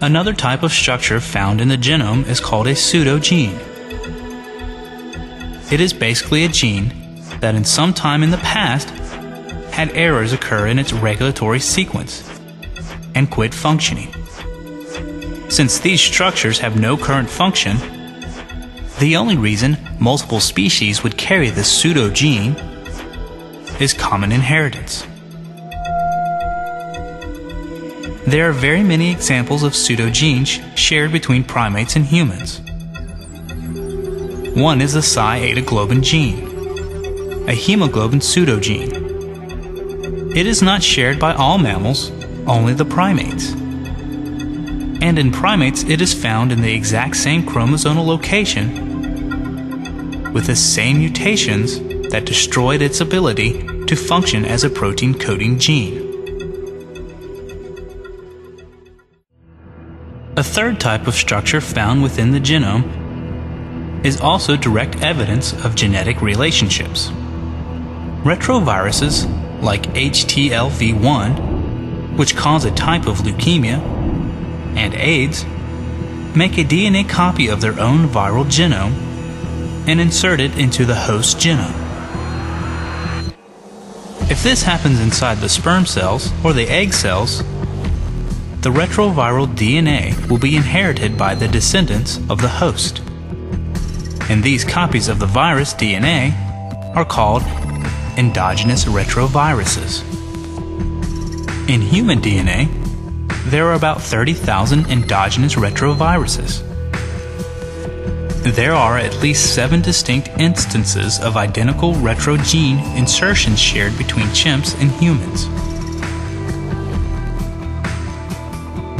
Another type of structure found in the genome is called a pseudogene. It is basically a gene that in some time in the past had errors occur in its regulatory sequence and quit functioning. Since these structures have no current function, the only reason multiple species would carry this pseudogene is common inheritance. There are very many examples of pseudogenes shared between primates and humans. One is the psi-ada-globin gene, a hemoglobin pseudogene. It is not shared by all mammals, only the primates. And in primates, it is found in the exact same chromosomal location with the same mutations that destroyed its ability to function as a protein-coding gene. A third type of structure found within the genome is also direct evidence of genetic relationships. Retroviruses, like HTLV-1, which cause a type of leukemia, and AIDS, make a DNA copy of their own viral genome and insert it into the host genome. If this happens inside the sperm cells or the egg cells, the retroviral DNA will be inherited by the descendants of the host. And these copies of the virus DNA are called endogenous retroviruses. In human DNA, there are about 30,000 endogenous retroviruses. There are at least 7 distinct instances of identical retrogene insertions shared between chimps and humans.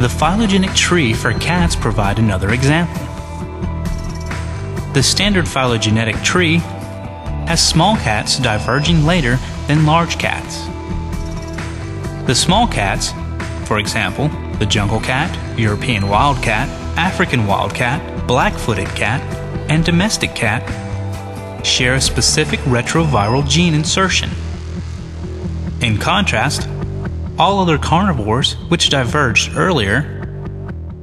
The phylogenetic tree for cats provides another example. The standard phylogenetic tree has small cats diverging later than large cats. The small cats, for example, the jungle cat, European wildcat, African wildcat, black-footed cat, and domestic cat, share a specific retroviral gene insertion. In contrast, all other carnivores, which diverged earlier,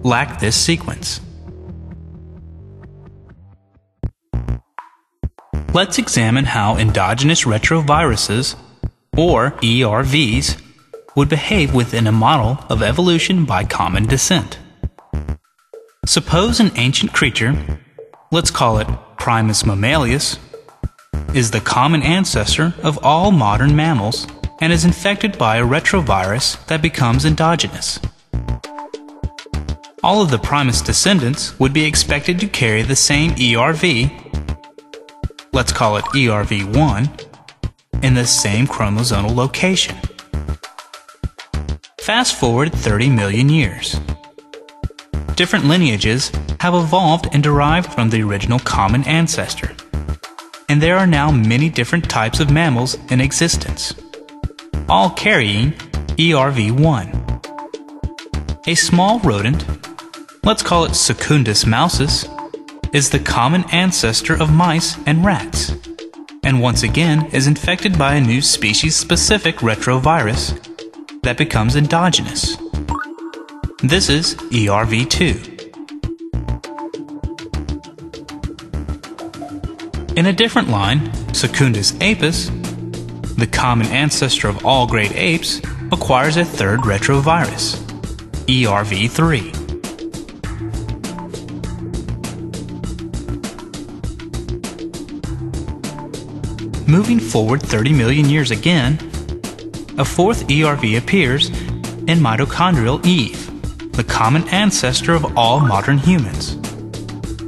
lack this sequence. Let's examine how endogenous retroviruses, or ERVs, would behave within a model of evolution by common descent. Suppose an ancient creature, let's call it Primus Mammalius, is the common ancestor of all modern mammals and is infected by a retrovirus that becomes endogenous. All of the Primus descendants would be expected to carry the same ERV, let's call it ERV1, in the same chromosomal location. Fast forward 30 million years. Different lineages have evolved and derived from the original common ancestor, and there are now many different types of mammals in existence, all carrying ERV1. A small rodent, let's call it Secundus mousus, is the common ancestor of mice and rats, and once again is infected by a new species-specific retrovirus that becomes endogenous. This is ERV2. In a different line, Secundus apis, the common ancestor of all great apes, acquires a third retrovirus, ERV3. Moving forward 30 million years again, a fourth ERV appears in mitochondrial Eve, the common ancestor of all modern humans.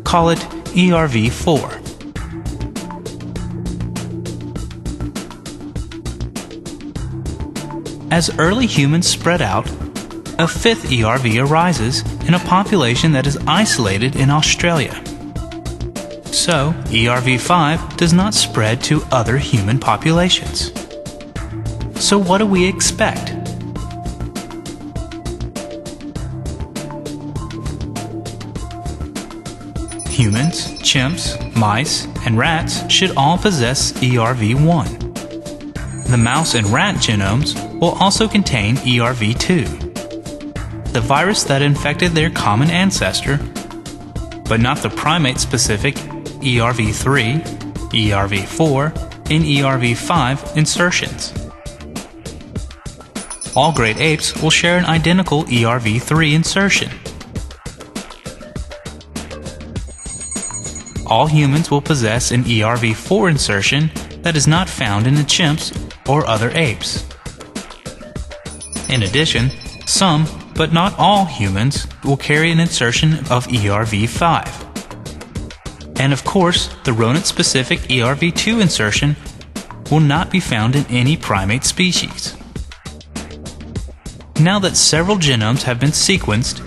Call it ERV4. As early humans spread out, a fifth ERV arises in a population that is isolated in Australia. So, ERV5 does not spread to other human populations. So what do we expect? Humans, chimps, mice, and rats should all possess ERV1. The mouse and rat genomes will also contain ERV2. the virus that infected their common ancestor, but not the primate-specific ERV3, ERV4, and ERV5 insertions. All great apes will share an identical ERV3 insertion. All humans will possess an ERV4 insertion that is not found in the chimps or other apes. In addition, some, but not all humans, will carry an insertion of ERV5. And of course, the rodent-specific ERV2 insertion will not be found in any primate species. Now that several genomes have been sequenced,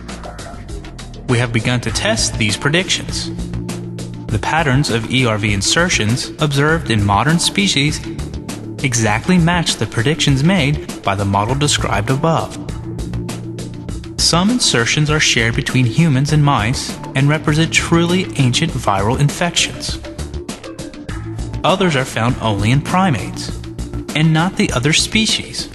we have begun to test these predictions. The patterns of ERV insertions observed in modern species exactly match the predictions made by the model described above. Some insertions are shared between humans and mice and represent truly ancient viral infections. Others are found only in primates, and not the other species,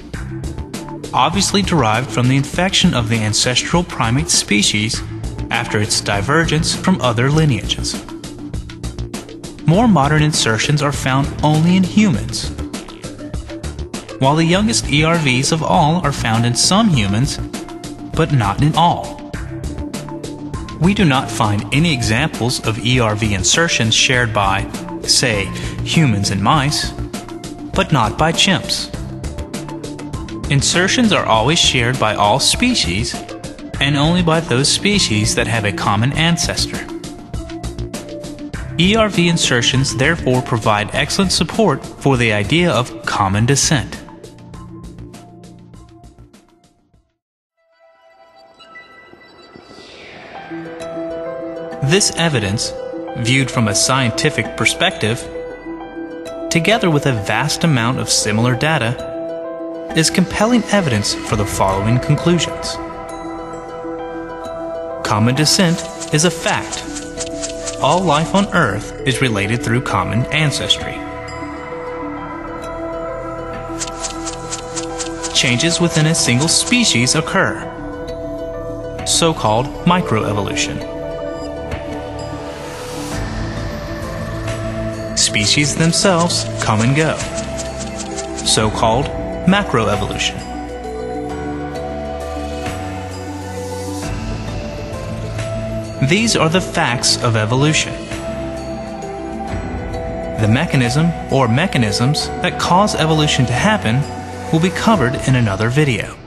obviously derived from the infection of the ancestral primate species after its divergence from other lineages. More modern insertions are found only in humans. While the youngest ERVs of all are found in some humans, but not in all. We do not find any examples of ERV insertions shared by, say, humans and mice, but not by chimps. Insertions are always shared by all species, and only by those species that have a common ancestor. ERV insertions therefore provide excellent support for the idea of common descent. This evidence, viewed from a scientific perspective, together with a vast amount of similar data, is compelling evidence for the following conclusions. Common descent is a fact. All life on Earth is related through common ancestry. Changes within a single species occur, so-called microevolution. Species themselves come and go, so-called macroevolution. These are the facts of evolution. The mechanism or mechanisms that cause evolution to happen will be covered in another video.